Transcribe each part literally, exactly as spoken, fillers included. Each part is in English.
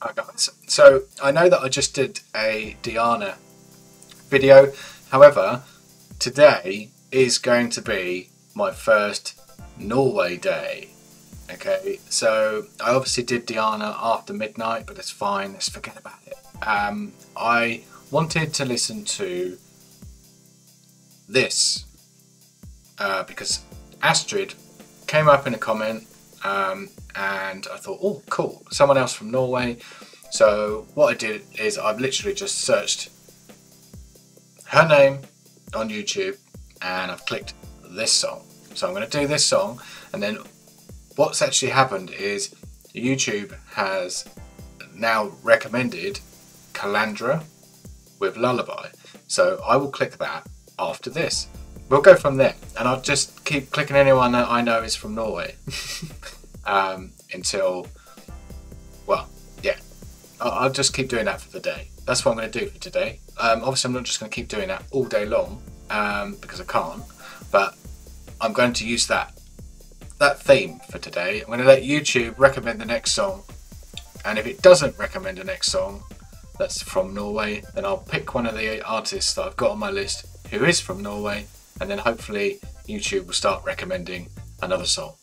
Hi guys, so I know that I just did a Diana video, however today is going to be my first Norway day. Okay, so I obviously did Diana after midnight, but it's fine, let's forget about it. Um, I wanted to listen to this uh, because Astrid came up in a comment um, and I thought, oh cool, someone else from Norway. So what I did is I've literally just searched her name on YouTube and I've clicked this song. So I'm going to do this song, and then what's actually happened is YouTube has now recommended Kalandra with Lullaby. So I will click that after this. We'll go from there, and I'll just keep clicking anyone that I know is from Norway um, until, well, yeah, I'll, I'll just keep doing that for the day. That's what I'm going to do for today. Um, obviously, I'm not just going to keep doing that all day long um, because I can't, but I'm going to use that that theme for today. I'm going to let YouTube recommend the next song, and if it doesn't recommend the next song that's from Norway, then I'll pick one of the artists that I've got on my list who is from Norway, and then hopefully YouTube will start recommending another song.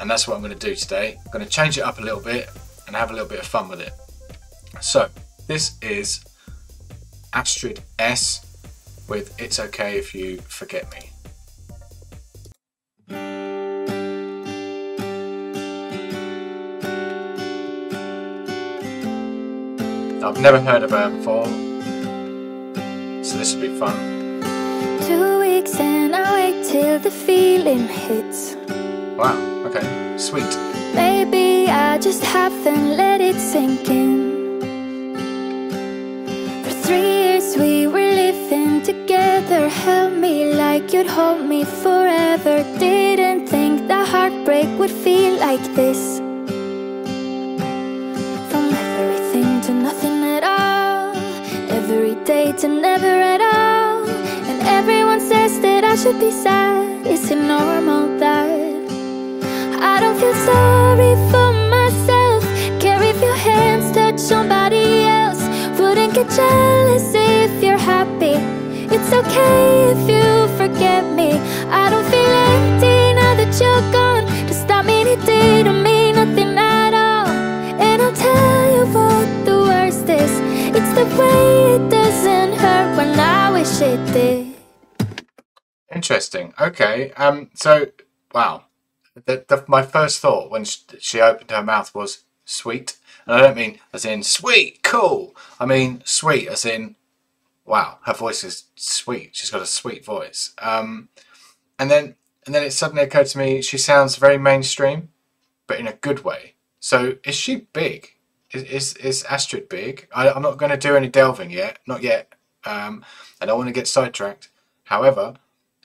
And that's what I'm going to do today. I'm going to change it up a little bit and have a little bit of fun with it. So this is Astrid S with It's Okay If You Forget Me. I've never heard of her before, so this will be fun. Two weeks and I wait till the feeling hits. Wow, okay, sweet. Maybe I just haven't let it sink in. For three years we were living together. Held me like you'd hold me forever. Didn't think that heartbreak would feel like this. To never at all. And everyone says that I should be sad. Is it normal that I don't feel sorry for myself? Care if your hands touch somebody else. Wouldn't get jealous if you're happy. It's okay if you forget me. I don't feel empty now that you're gone. Does that mean it didn't mean nothing at all? And I'll tell you what the worst is, it's the way it doesn't. When I wish it did. Interesting. Okay. Um. So, wow. The, the, my first thought when she, she opened her mouth was sweet, and I don't mean as in sweet, cool. I mean sweet as in, wow. Her voice is sweet. She's got a sweet voice. Um. And then, and then it suddenly occurred to me she sounds very mainstream, but in a good way. So, is she big? Is is, is Astrid big? I, I'm not going to do any delving yet. Not yet. Um, I don't want to get sidetracked. However,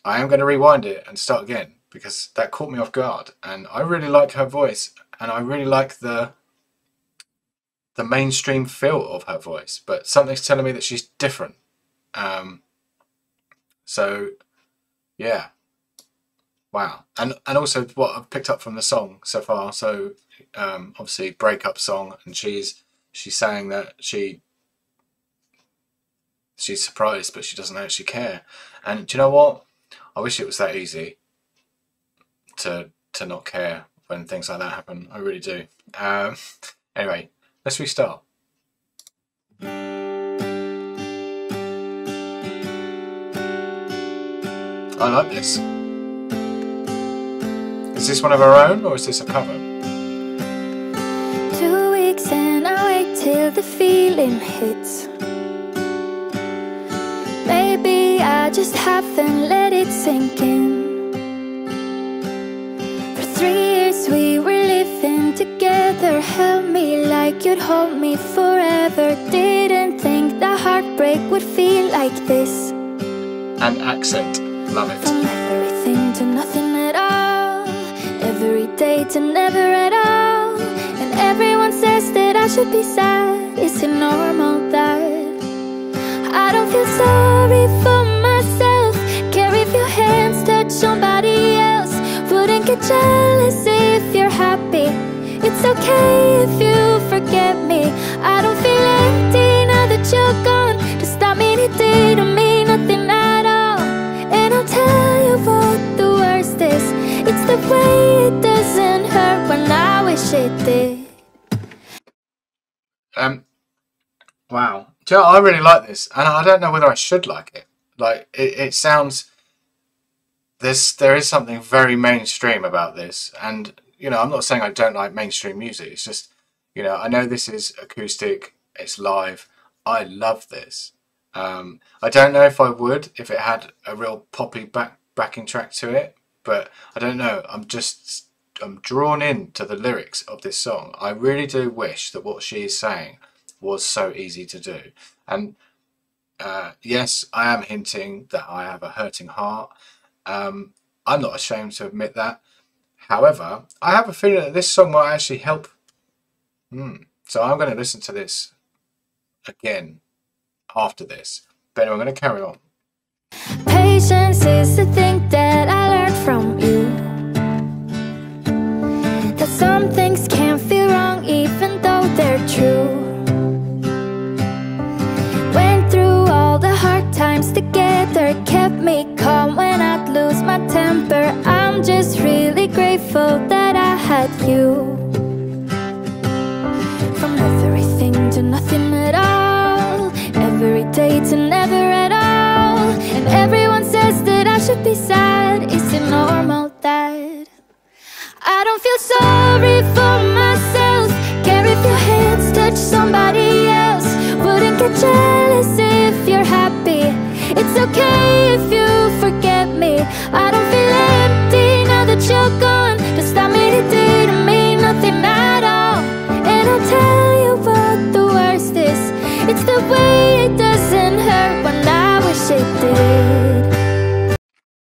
I am going to rewind it and start again because that caught me off guard, and I really like her voice, and I really like the the mainstream feel of her voice, but something's telling me that she's different. Um, so yeah, wow. And and also what I've picked up from the song so far, so um, obviously breakup song, and she's she's saying that she She's surprised, but she doesn't actually care. And do you know what? I wish it was that easy to to not care when things like that happen. I really do. Um, anyway, let's restart. I like this. Is this one of her own, or is this a cover? Two weeks and I wait till the feeling hits. Maybe I just haven't let it sink in. For three years we were living together. Held me like you'd hold me forever. Didn't think that heartbreak would feel like this. An accent, love it. From everything to nothing at all. Every day to never at all. And everyone says that I should be sad. Is it normal that I don't feel sorry for myself? Care if your hands touch somebody else. Wouldn't get jealous if you're happy. It's okay if you forget me. I it doesn't hurt when I wish it did. Um, wow. Do you know, I really like this, and I don't know whether I should like it. Like, it, it sounds... There's, there is something very mainstream about this, and, you know, I'm not saying I don't like mainstream music. It's just, you know, I know this is acoustic, it's live. I love this. Um, I don't know if I would if it had a real poppy back backing track to it, but I don't know. I'm just I'm drawn in to the lyrics of this song. I really do wish that what she is saying was so easy to do. And uh, yes, I am hinting that I have a hurting heart. Um, I'm not ashamed to admit that. However, I have a feeling that this song might actually help. Mm. So I'm going to listen to this again after this, but anyway, I'm going to carry on. Patience is the thing that I learned from you, that some things can feel wrong even though they're true. Went through all the hard times together, kept me calm when I'd lose my temper. I'm just really grateful that I had you. From everything to nothing at all, every day to never at all. And everyone says that I should be sad. Is it normal that I don't feel sorry for myself? Care if your hands touch somebody else. Wouldn't get jealous if you're happy. It's okay if you forget me. I don't feel empty now that you're gone. Just that made it day to me, nothing at all. And I'll tell you what the worst is, it's the way it doesn't hurt when I wish it did.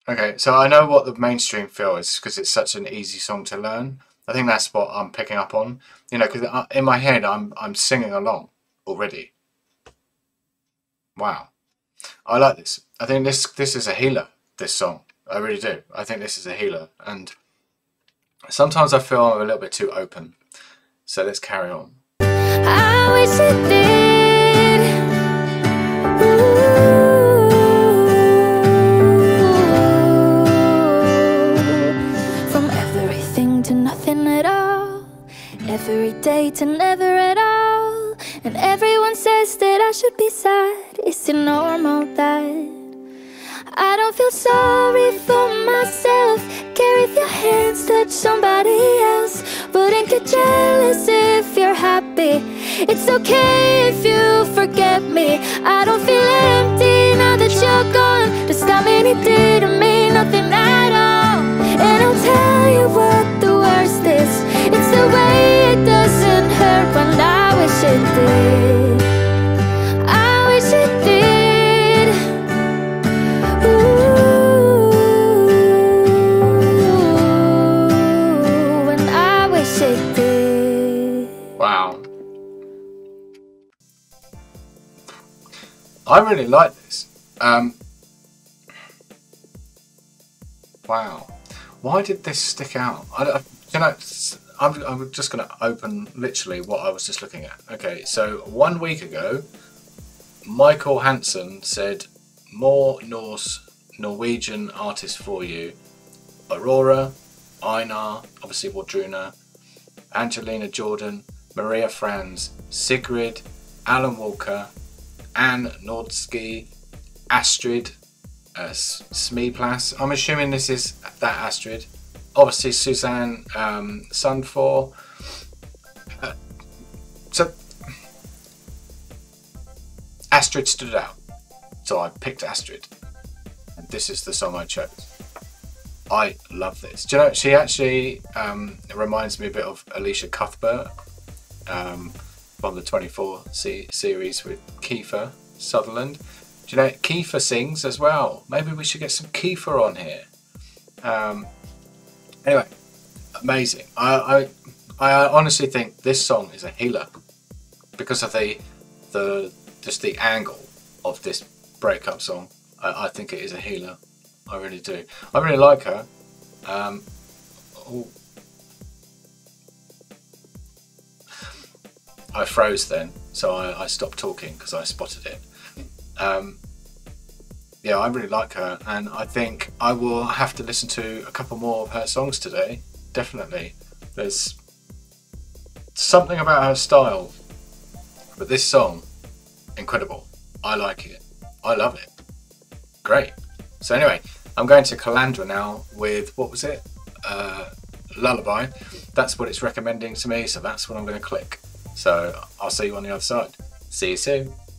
Okay, so I know what the mainstream feel is because it's such an easy song to learn. I think that's what I'm picking up on. You know, because in my head, I'm, I'm singing along already. Wow. I like this. I think this, this is a healer, this song. I really do. I think this is a healer. And sometimes I feel I'm a little bit too open. So let's carry on. I wish it did. Every day to never at all. And everyone says that I should be sad. Is it normal that I don't feel sorry for myself? Care if your hands touch somebody else. Wouldn't get jealous if you're happy. It's okay if you forget me. I don't feel empty now that you're gone. Just that many did to me, nothing at all. And I'll tell you what the worst is, it's the way it doesn't hurt when I wish it did. I wish it did. Ooh, when I wish it did. Wow. I really like this. Um. Wow. Why did this stick out? I don't, you know. I'm, I'm just going to open literally what I was just looking at. Okay, so one week ago, Michael Hansen said, more Norse, Norwegian artists for you. Aurora, Einar, obviously Wadruna, Angelina Jordan, Maria Franz, Sigrid, Alan Walker, Anne Nordski, Astrid uh, Smeplass. I'm assuming this is that Astrid. Obviously, Suzanne um, Sunfor. Uh, so, Astrid stood out. So I picked Astrid. And this is the song I chose. I love this. Do you know, she actually um, reminds me a bit of Alicia Cuthbert um, from the twenty-four C series with Kiefer Sutherland. Do you know, Kiefer sings as well. Maybe we should get some Kiefer on here. Um, Anyway, amazing. I, I I honestly think this song is a healer because of the the just the angle of this breakup song. I, I think it is a healer. I really do. I really like her. Um, oh. I froze then, so I, I stopped talking because I spotted it. Um, Yeah, I really like her, and I think I will have to listen to a couple more of her songs today definitely. There's something about her style. But this song, incredible. I like it. I love it. Great. So anyway, I'm going to Kalandra now with, what was it? Uh, Lullaby. That's what it's recommending to me, so that's what I'm going to click. So I'll see you on the other side. See you soon.